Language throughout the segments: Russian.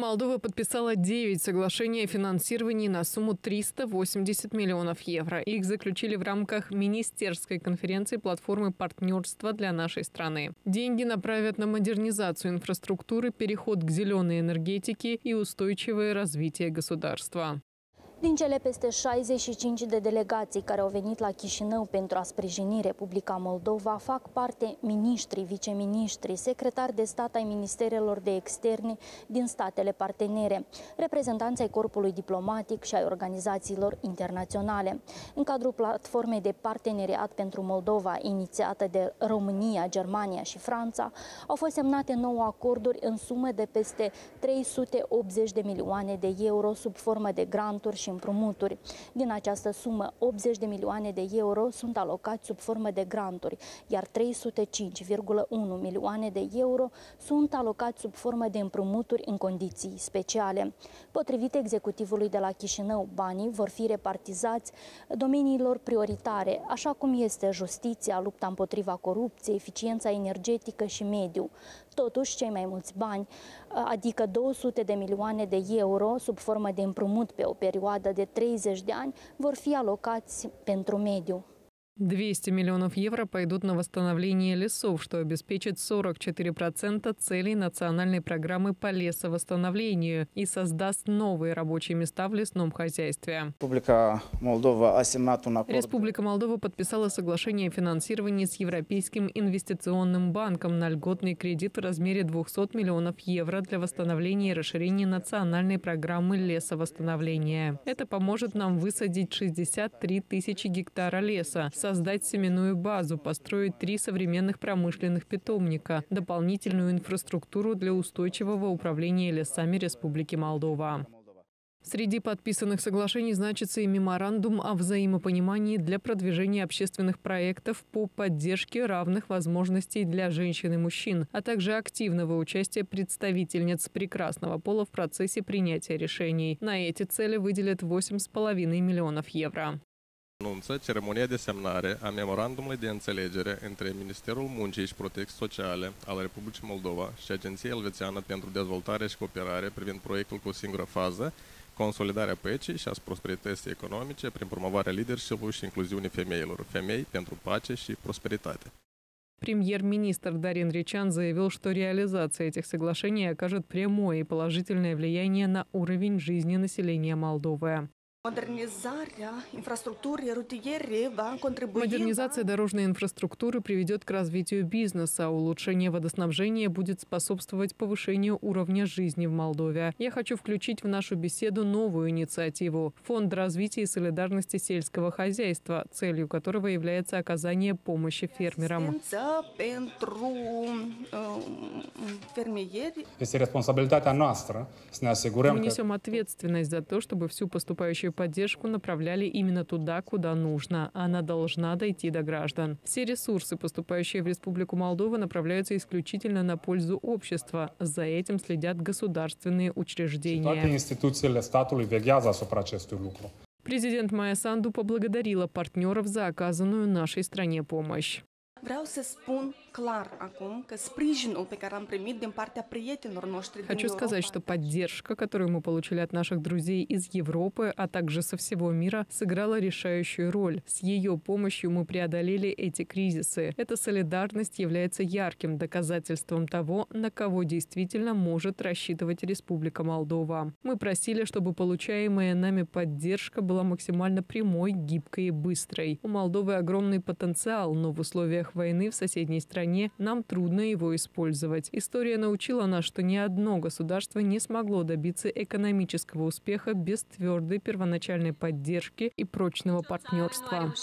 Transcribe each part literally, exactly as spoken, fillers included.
Молдова подписала девять соглашений о финансировании на сумму триста восемьдесят миллионов евро. Их заключили в рамках министерской конференции платформы партнерства для нашей страны. Деньги направят на модернизацию инфраструктуры, переход к зеленой энергетике и устойчивое развитие государства. Din cele peste șaizeci și cinci de delegații care au venit la Chișinău pentru a sprijini Republica Moldova, fac parte miniștri, viceministri, secretari de stat ai ministerelor de externe din statele partenere, reprezentanți ai corpului diplomatic și ai organizațiilor internaționale. În cadrul platformei de parteneriat pentru Moldova, inițiată de România, Germania și Franța, au fost semnate nouă acorduri în sumă de peste trei sute optzeci de milioane de euro sub formă de granturi și împrumuturi. Din această sumă, optzeci de milioane de euro sunt alocați sub formă de granturi, iar trei sute cinci virgulă unu milioane de euro sunt alocați sub formă de împrumuturi în condiții speciale. Potrivit executivului de la Chișinău, banii vor fi repartizați domeniilor prioritare, așa cum este justiția, lupta împotriva corupției, eficiența energetică și mediu. Totuși, cei mai mulți bani, adică două sute de milioane de euro sub formă de împrumut pe o perioadă de treizeci de ani, vor fi alocați pentru mediu. двести миллионов евро пойдут на восстановление лесов, что обеспечит сорок четыре процента целей национальной программы по лесовосстановлению и создаст новые рабочие места в лесном хозяйстве. Республика Молдова подписала соглашение о финансировании с Европейским инвестиционным банком на льготный кредит в размере двухсот миллионов евро для восстановления и расширения национальной программы лесовосстановления. Это поможет нам высадить шестьдесят три тысячи гектара леса, создать семенную базу, построить три современных промышленных питомника, дополнительную инфраструктуру для устойчивого управления лесами Республики Молдова. Среди подписанных соглашений значится и меморандум о взаимопонимании для продвижения общественных проектов по поддержке равных возможностей для женщин и мужчин, а также активного участия представительниц прекрасного пола в процессе принятия решений. На эти цели выделят восемь с половиной миллионов евро. Anunță ceremonia de semnare a memorandumului de înțelegere între Ministerul Muncii și Protecției Sociale al Republicii Moldova și Agenția Elvețiană pentru Dezvoltare și Cooperare privind proiectul cu singură fază, consolidarea păcii și a prosperității economice prin promovarea leadership-ului și incluziunii femeilor, femei pentru pace și prosperitate. Премьер-министр Дорин Речан заявил, что реализация этих соглашений окажет прямое и положительное влияние на уровень жизни населения Молдовы. Модернизация дорожной инфраструктуры приведет к развитию бизнеса, а улучшение водоснабжения будет способствовать повышению уровня жизни в Молдове. Я хочу включить в нашу беседу новую инициативу – Фонд развития и солидарности сельского хозяйства, целью которого является оказание помощи фермерам. Мы несем ответственность за то, чтобы всю поступающую поддержку направляли именно туда, куда нужно. Она должна дойти до граждан. Все ресурсы, поступающие в Республику Молдова, направляются исключительно на пользу общества. За этим следят государственные учреждения. Президент Майя Санду поблагодарила партнеров за оказанную нашей стране помощь. Хочу сказать, что поддержка, которую мы получили от наших друзей из Европы, а также со всего мира, сыграла решающую роль. С ее помощью мы преодолели эти кризисы. Эта солидарность является ярким доказательством того, на кого действительно может рассчитывать Республика Молдова. Мы просили, чтобы получаемая нами поддержка была максимально прямой, гибкой и быстрой. У Молдовы огромный потенциал, но в условиях войны в соседней стране нам трудно его использовать. История научила нас, что ни одно государство не смогло добиться экономического успеха без твердой первоначальной поддержки и прочного партнерства.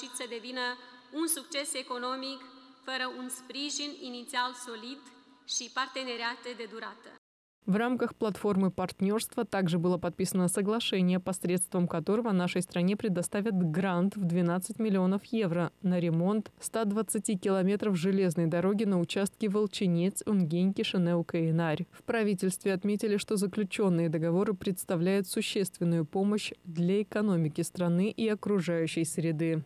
В рамках платформы партнерства также было подписано соглашение, посредством которого нашей стране предоставят грант в двенадцать миллионов евро на ремонт ста двадцати километров железной дороги на участке Волчинец, Унгеньки, Шенеу, Каинарь. В правительстве отметили, что заключенные договоры представляют существенную помощь для экономики страны и окружающей среды.